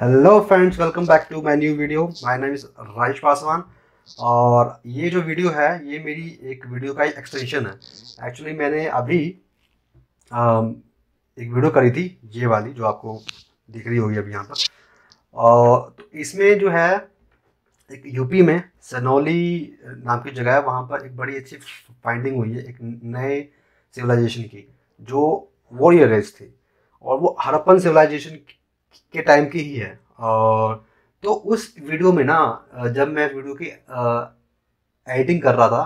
Hello friends, welcome back to my new video. My name is Rajesh Paswan और ये जो video है ये मेरी एक वीडियो का एक्सटेंशन है। एक्चुअली मैंने अभी एक वीडियो करी थी, ये वाली जो आपको दिख रही होगी अभी यहाँ पर। और तो इसमें जो है एक यूपी में सिनौली नाम की जगह है, वहाँ पर एक बड़ी अच्छी फाइंडिंग हुई है एक नए सिविलाइजेशन की जो वॉरियर रेस थी, और वो हड़प्पन सिविलाइजेशन के टाइम की ही है। और तो उस वीडियो में ना, जब मैं वीडियो की एडिटिंग कर रहा था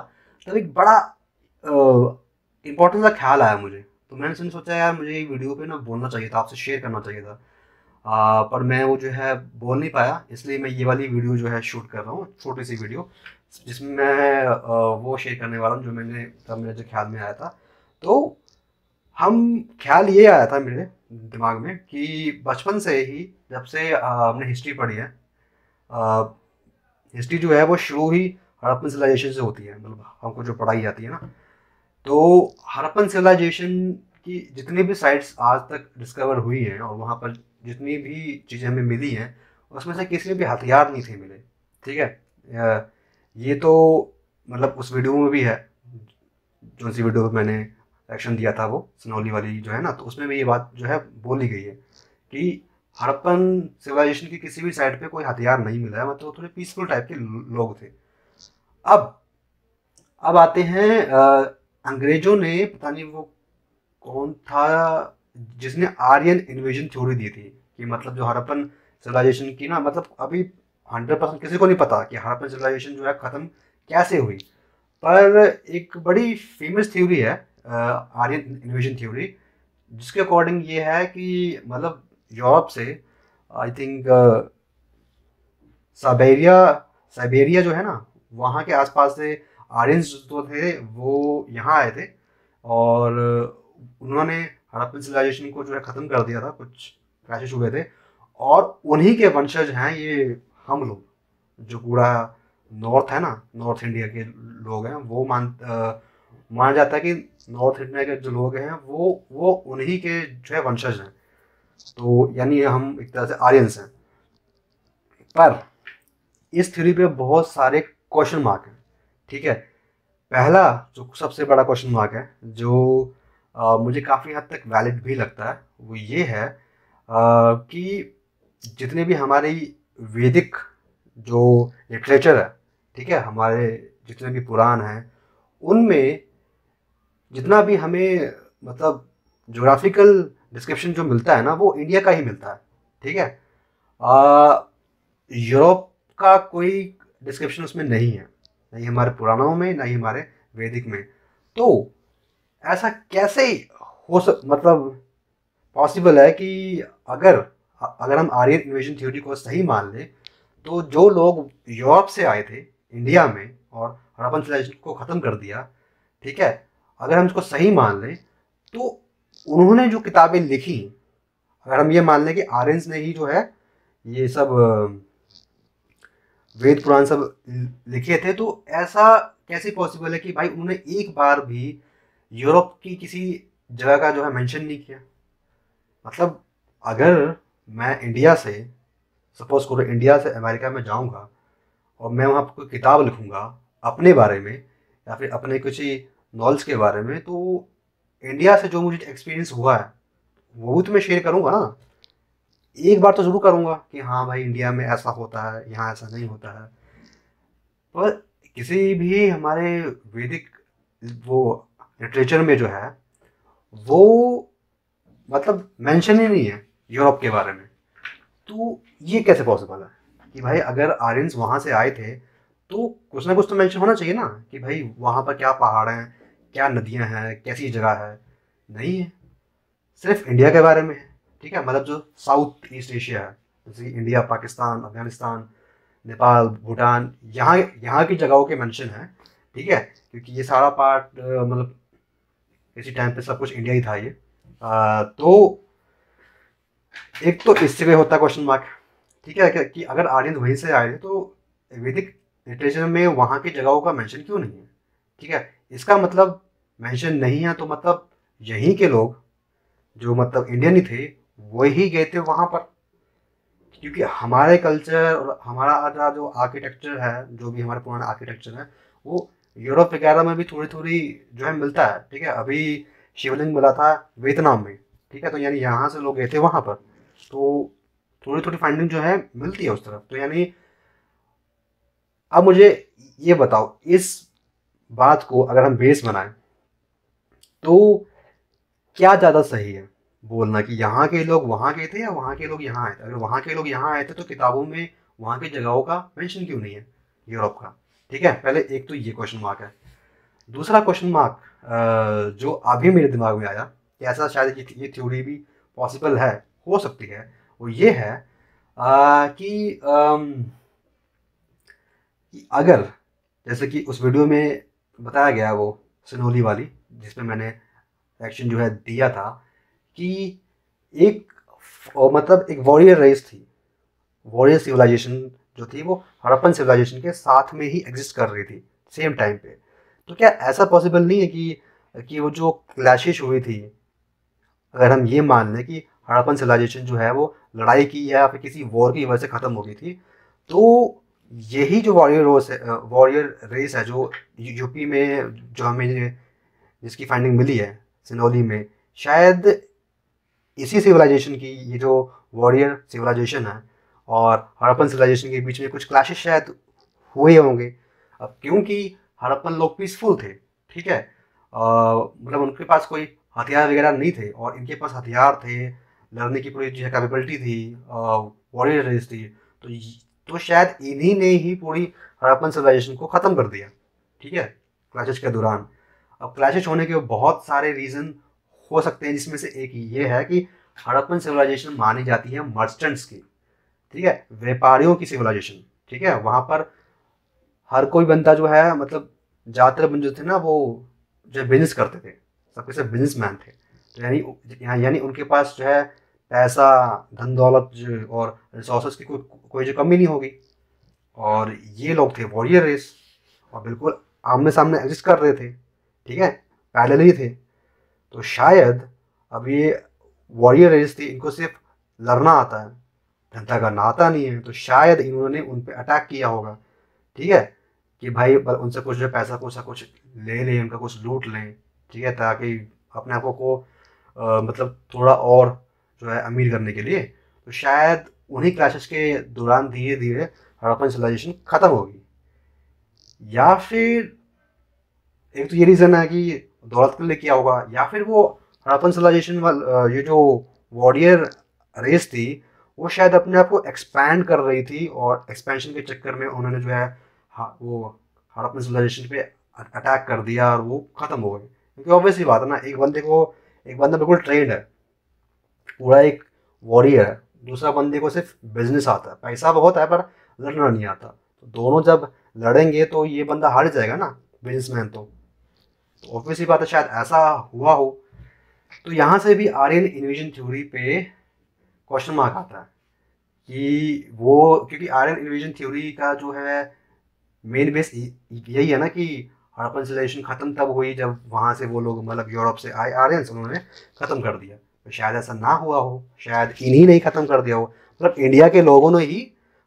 तब एक बड़ा इम्पोर्टेंट सा ख्याल आया मुझे। तो मैंने सोचा यार मुझे ये वीडियो पे ना बोलना चाहिए था, आपसे शेयर करना चाहिए था, पर मैं वो जो है बोल नहीं पाया। इसलिए मैं ये वाली वीडियो जो है शूट कर रहा हूँ, छोटी सी वीडियो जिसमें मैं वो शेयर करने वाला हूँ जो मैंने तब मेरे जो ख्याल में आया था। तो ख्याल ये आया था मेरे दिमाग में कि बचपन से ही, जब से हमने हिस्ट्री पढ़ी है, हिस्ट्री जो है वो शुरू ही हड़प्पन सिविलाइजेशन से होती है, मतलब हमको जो पढ़ाई जाती है ना। तो हड़प्पन सिविलाइजेशन की जितनी भी साइट्स आज तक डिस्कवर हुई हैं और वहाँ पर जितनी भी चीज़ें हमें मिली हैं, उसमें से किसी भी हथियार नहीं थे मिले। ठीक है, ये तो मतलब उस वीडियो में भी है, जो सी वीडियो में मैंने एक्शन दिया था वो सिनौली वाली जो है ना, तो उसमें भी ये बात जो है बोली गई है कि हड़प्पन सिविलाइजेशन की किसी भी साइड पे कोई हथियार नहीं मिला है, मतलब थोड़े पीसफुल टाइप के लोग थे। अब आते हैं, अंग्रेजों ने, पता नहीं वो कौन था जिसने आर्यन इन्वेजन थ्योरी दी थी, कि मतलब जो हड़प्पन सिविलाइजेशन की ना, मतलब अभी 100% किसी को नहीं पता कि हड़प्पन सिविलाइजेशन जो है ख़त्म कैसे हुई, पर एक बड़ी फेमस थ्योरी है आर्यन इन्वेजन थ्योरी, जिसके अकॉर्डिंग ये है कि मतलब यूरोप से, आई थिंक साइबेरिया जो है ना, वहाँ के आसपास से आर्यंस जो थे वो यहाँ आए थे और उन्होंने हड़प्पन सिविलाइजेशन को जो है ख़त्म कर दिया था, कुछ क्रैशेस हुए थे, और उन्हीं के वंशज हैं ये हम लोग, जो पूरा नॉर्थ है ना, नॉर्थ इंडिया के लोग हैं। वो माना जाता है कि नॉर्थ इंडिया के जो लोग हैं वो उन्हीं के जो है वंशज हैं। तो यानी हम एक तरह से आर्यंस हैं। पर इस थ्योरी पे बहुत सारे क्वेश्चन मार्क हैं। ठीक है, पहला जो सबसे बड़ा क्वेश्चन मार्क है, जो मुझे काफ़ी हद तक वैलिड भी लगता है, वो ये है कि जितने भी हमारी वैदिक जो लिटरेचर है, ठीक है, हमारे जितने भी पुराण हैं, उनमें जितना भी हमें मतलब ज्योग्राफिकल डिस्क्रिप्शन जो मिलता है ना, वो इंडिया का ही मिलता है। ठीक है, यूरोप का कोई डिस्क्रिप्शन उसमें नहीं है, ना ही हमारे पुराणों में, ना ही हमारे वैदिक में। तो ऐसा कैसे मतलब पॉसिबल है कि अगर हम आर्यन इन्वेजन थ्योरी को सही मान लें, तो जो लोग यूरोप से आए थे इंडिया में और हड़प्पन सिविलाइजेशन को ख़त्म कर दिया, ठीक है, अगर हम इसको सही मान लें, तो उन्होंने जो किताबें लिखी, अगर हम ये मान लें कि आर्यंस ने ही जो है ये सब वेद पुराण सब लिखे थे, तो ऐसा कैसे पॉसिबल है कि भाई उन्होंने एक बार भी यूरोप की किसी जगह का जो है मेंशन नहीं किया। मतलब अगर मैं इंडिया से, सपोज करो इंडिया से अमेरिका में जाऊंगा और मैं वहाँ पर कोई किताब लिखूंगा अपने बारे में या फिर अपने कुछ नॉलेज के बारे में, तो इंडिया से जो मुझे एक्सपीरियंस हुआ है वो भी तो मैं शेयर करूँगा ना, एक बार तो ज़रूर करूँगा कि हाँ भाई इंडिया में ऐसा होता है, यहाँ ऐसा नहीं होता है। पर किसी भी हमारे वैदिक वो लिटरेचर में जो है वो मतलब मेंशन ही नहीं है यूरोप के बारे में, तो ये कैसे पॉसिबल है कि भाई अगर आर्यंस वहाँ से आए थे तो कुछ ना कुछ तो मेंशन होना चाहिए ना, कि भाई वहाँ पर क्या पहाड़ हैं, क्या नदियाँ हैं, कैसी जगह है। नहीं है, सिर्फ इंडिया के बारे में है। ठीक है, मतलब जो साउथ ईस्ट एशिया है, जैसे इंडिया, पाकिस्तान, अफगानिस्तान, नेपाल, भूटान, यहाँ की जगहों के मेंशन है। ठीक है, क्योंकि ये सारा पार्ट मतलब इसी टाइम पे सब कुछ इंडिया ही था ये। तो एक तो इससे भी होता क्वेश्चन मार्क, ठीक है, कि अगर आर्यन वहीं से आए तो वैदिक लिटरेचर में वहाँ की जगहों का मेंशन क्यों नहीं है। ठीक है, इसका मतलब मेंशन नहीं है तो मतलब यहीं के लोग जो मतलब इंडियन ही थे वही गए थे वहाँ पर। क्योंकि हमारे कल्चर और हमारा आधा जो आर्किटेक्चर है, जो भी हमारा पुराना आर्किटेक्चर है, वो यूरोप वगैरह में भी थोड़ी थोड़ी जो है मिलता है, ठीक है। अभी शिवलिंग मिला था वियतनाम में, ठीक है, तो यानी यहाँ से लोग गए थे वहाँ पर, तो थोड़ी थोड़ी फाइंडिंग जो है मिलती है उस तरफ। तो यानी अब मुझे ये बताओ, इस बात को अगर हम बेस बनाएं तो क्या ज़्यादा सही है बोलना कि यहाँ के लोग वहाँ के थे या वहाँ के लोग यहाँ आए थे? अगर वहाँ के लोग यहाँ आए थे तो किताबों में वहाँ की जगहों का मेंशन क्यों नहीं है यूरोप का, ठीक है। पहले एक तो ये क्वेश्चन मार्क है। दूसरा क्वेश्चन मार्क जो अभी मेरे दिमाग में आया, ऐसा शायद ये थ्योरी भी पॉसिबल है, हो सकती है, वो ये है कि अगर जैसे कि उस वीडियो में बताया गया, वो सिनौली वाली जिसमें मैंने एक्शन जो है दिया था, कि एक मतलब एक वॉरियर रेस थी, वॉरियर सिविलाइजेशन जो थी वो हड़प्पन सिविलाइजेशन के साथ में ही एग्जिस्ट कर रही थी सेम टाइम पे। तो क्या ऐसा पॉसिबल नहीं है कि वो जो क्लैशेस हुई थी, अगर हम ये मान लें कि हड़प्पन सिविलाइजेशन जो है वो लड़ाई की या फिर किसी वॉर की वजह से ख़त्म हो गई थी, तो यही जो वॉरियर रेस है जो यूपी में जो हमें जिसकी फाइंडिंग मिली है सिनौली में, शायद इसी सिविलाइजेशन की ये जो वॉरियर सिविलाइजेशन है और हड़प्पन सिविलाइजेशन के बीच में कुछ क्लैशेस शायद हुए होंगे। अब क्योंकि हड़प्पन लोग पीसफुल थे, ठीक है, मतलब उनके पास कोई हथियार वगैरह नहीं थे, और इनके पास हथियार थे, लड़ने की पूरी जो है कैपेबिलिटी थी, वॉरियर रेस थी, तो शायद इन्हीं ने ही पूरी हड़प्पन सिविलाइजेशन को ख़त्म कर दिया, ठीक है, क्लैशेस के दौरान। अब क्लैशेस होने के बहुत सारे रीज़न हो सकते हैं, जिसमें से एक ये है कि हड़प्पन सिविलाइजेशन मानी जाती है मर्चेंट्स की, ठीक है, व्यापारियों की सिविलाइजेशन, ठीक है। वहाँ पर हर कोई बंदा जो है, मतलब ज़्यादातर बंदे जो थे ना, वो जो बिजनेस करते थे, सबके सब बिजनेसमैन थे, तो यानी उनके पास जो है पैसा, धन दौलत और रिसोर्सेज की कोई जो कमी नहीं होगी। और ये लोग थे वॉरियर रेस और बिल्कुल आमने सामने एग्जिस्ट कर रहे थे, ठीक है, पैरेलल ही थे। तो शायद अब ये वॉरियर रेस थी, इनको सिर्फ लड़ना आता है, धंधा करना आता नहीं है, तो शायद इन्होंने उन पर अटैक किया होगा, ठीक है, कि भाई उनसे कुछ जो पैसा कुछ ले लें, उनका कुछ लूट लें, ठीक है, ताकि अपने आप को मतलब थोड़ा और जो है अमीर करने के लिए। तो शायद उन्हीं क्लैशेस के दौरान धीरे धीरे हड़प्पन सिविलाइजेशन ख़त्म होगी। या फिर एक तो ये रीज़न है कि दौलत के लिए किया होगा, या फिर वो हड़प्पन सिविलाइजेशन वाल ये जो वॉरियर रेस थी वो शायद अपने आप को एक्सपैंड कर रही थी, और एक्सपेंशन के चक्कर में उन्होंने जो है वो हड़प्पन सिविलाइजेशन पे अटैक कर दिया और वो ख़त्म हो गई। क्योंकि ऑब्वियसली बात है ना, एक बंदा बिल्कुल ट्रेंड है, पूरा एक वॉरियर है, दूसरा बंदे को सिर्फ बिजनेस आता है, पैसा बहुत है पर लड़ना नहीं आता, तो दोनों जब लड़ेंगे तो ये बंदा हार जाएगा ना, बिजनेसमैन, तो ऑब्वियसली बात है शायद ऐसा हुआ हो। तो यहाँ से भी आर्यन इन्वेजन थ्योरी पे क्वेश्चन मार्क आता है कि वो, क्योंकि आर्यन इन्वेजन थ्योरी का जो है मेन बेस यही है ना कि हड़प्पन सिविलाइजेशन ख़त्म तब हुई जब वहाँ से वो लोग, मतलब यूरोप से आए आर्यंस, उन्होंने ख़त्म कर दिया। तो शायद ऐसा ना हुआ हो, शायद इन्हीं ने ही ख़त्म कर दिया हो, मतलब इंडिया के लोगों ने ही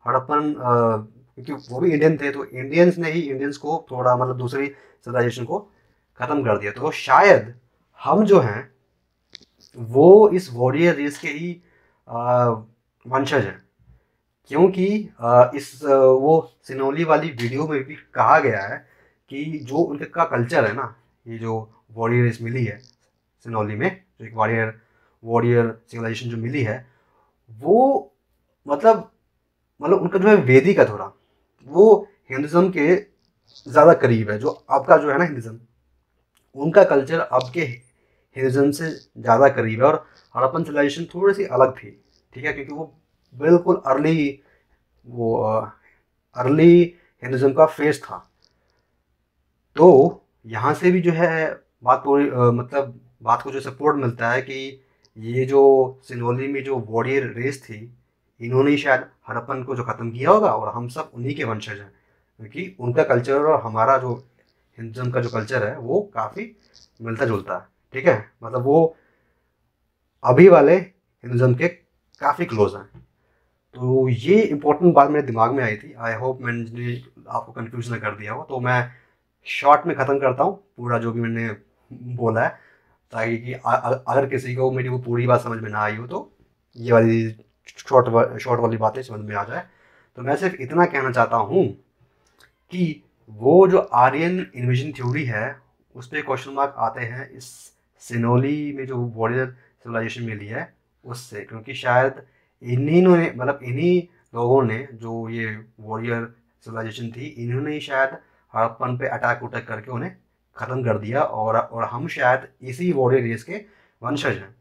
हड़प्पन, क्योंकि वो भी इंडियन थे, तो इंडियंस ने ही इंडियंस को थोड़ा, मतलब दूसरी सिविलाइजेशन को ख़त्म कर दिया। तो शायद हम जो हैं वो इस वॉरियर रेस के ही वंशज हैं, क्योंकि वो सिनौली वाली वीडियो में भी कहा गया है कि जो उनका कल्चर है ना, ये जो वॉरियर रेस मिली है सिनौली में, जो एक वॉरियर सिविलाइजेशन जो मिली है, वो मतलब उनका जो है वैदिक है थोड़ा, वो हिंदुज़म के ज़्यादा करीब है, जो अब का जो है ना हिंदुज़म, उनका कल्चर अब के हिंदुज़म से ज़्यादा करीब है। और हड़प्पन सिविलाइजेशन थोड़ी सी अलग थी, ठीक है, क्योंकि वो बिल्कुल अर्ली हिंदुज़म का फेस था। तो यहाँ से भी जो है बात पूरी मतलब बात को जो सपोर्ट मिलता है कि ये जो सिनौली में जो वॉरियर रेस थी, इन्होंने शायद हड़प्पन को जो ख़त्म किया होगा, और हम सब उन्हीं के वंशज हैं, क्योंकि उनका कल्चर और हमारा जो हिंदुज़म का जो कल्चर है वो काफ़ी मिलता जुलता है, ठीक है, मतलब वो अभी वाले हिंदुज़म के काफ़ी क्लोज हैं। तो ये इंपॉर्टेंट बात मेरे दिमाग में आई थी। आई होप मैंने आपको कंफ्यूज ना कर दिया हो। तो मैं शॉर्ट में ख़त्म करता हूँ पूरा जो भी मैंने बोला है, ताकि कि अगर किसी को मेरी वो पूरी बात समझ में ना आई हो तो ये वाली शॉर्ट वाली बातें समझ में आ जाए। तो मैं सिर्फ इतना कहना चाहता हूँ कि वो जो आर्यन इन्वेजन थ्योरी है उस पर क्वेश्चन मार्क आते हैं इस सिनौली में जो वॉरियर सिविलाइजेशन मिली है उससे, क्योंकि शायद इन्हीं लोगों ने जो ये वॉरियर सिविलाइजेशन थी इन्होंने ही शायद हड़प्पन पे अटैक उटैक करके उन्हें ख़त्म कर दिया। और हम शायद इसी वॉरियर रेस के वंशज हैं,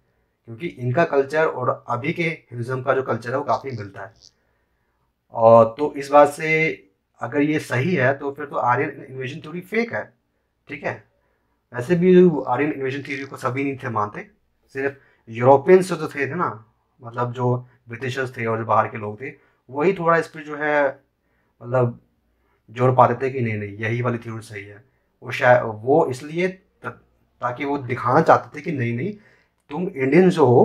क्योंकि इनका कल्चर और अभी के हिंदुज़म का जो कल्चर है वो काफ़ी मिलता है। और तो इस बात से अगर ये सही है तो फिर तो आर्यन इन्वेजन थ्योरी फेक है, ठीक है। वैसे भी आर्यन इन्वेजन थ्योरी को सभी नहीं थे मानते, सिर्फ यूरोपियंस जो थे ना, मतलब जो ब्रिटिशर्स थे और जो बाहर के लोग थे वही थोड़ा इस पर जो है मतलब जोड़ पाते थे कि नहीं यही वाली थ्योरी सही है। वो शायद वो इसलिए ताकि वो दिखाना चाहते थे कि नहीं तुम इंडियन जो हो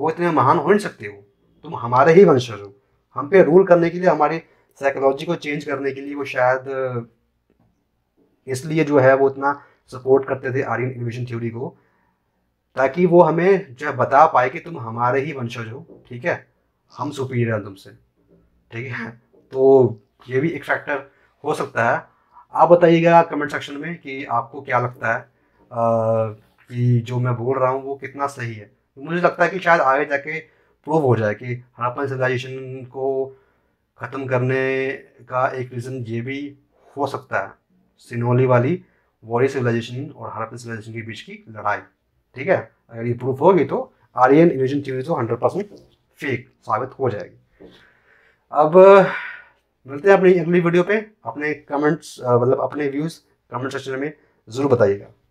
वो इतने महान हो नहीं सकते हो, तुम हमारे ही वंशज हो। हम पे रूल करने के लिए, हमारे साइकोलॉजी को चेंज करने के लिए वो शायद इसलिए जो है वो इतना सपोर्ट करते थे आर्यन इन्वेजन थ्योरी को, ताकि वो हमें जो है बता पाए कि तुम हमारे ही वंशज हो, ठीक है, हम सुपीरियर हैं तुमसे, ठीक है। तो ये भी एक फैक्टर हो सकता है। आप बताइएगा कमेंट सेक्शन में कि आपको क्या लगता है कि जो मैं बोल रहा हूँ वो कितना सही है। मुझे लगता है कि शायद आगे जाके प्रूव हो जाए कि हड़प्पन सिविलाइजेशन को ख़त्म करने का एक रीज़न ये भी हो सकता है सिनौली वाली वॉरियर सिविलाइजेशन और हड़प्पन सिविलाइजेशन के बीच की लड़ाई, ठीक है। अगर ये प्रूफ होगी तो आर्यन इन्वेजन थ्योरी तो 100% फेक साबित हो जाएगी। अब मिलते हैं अपनी अगली वीडियो पे। अपने कमेंट्स मतलब अपने व्यूज़ कमेंट सेक्शन में ज़रूर बताइएगा।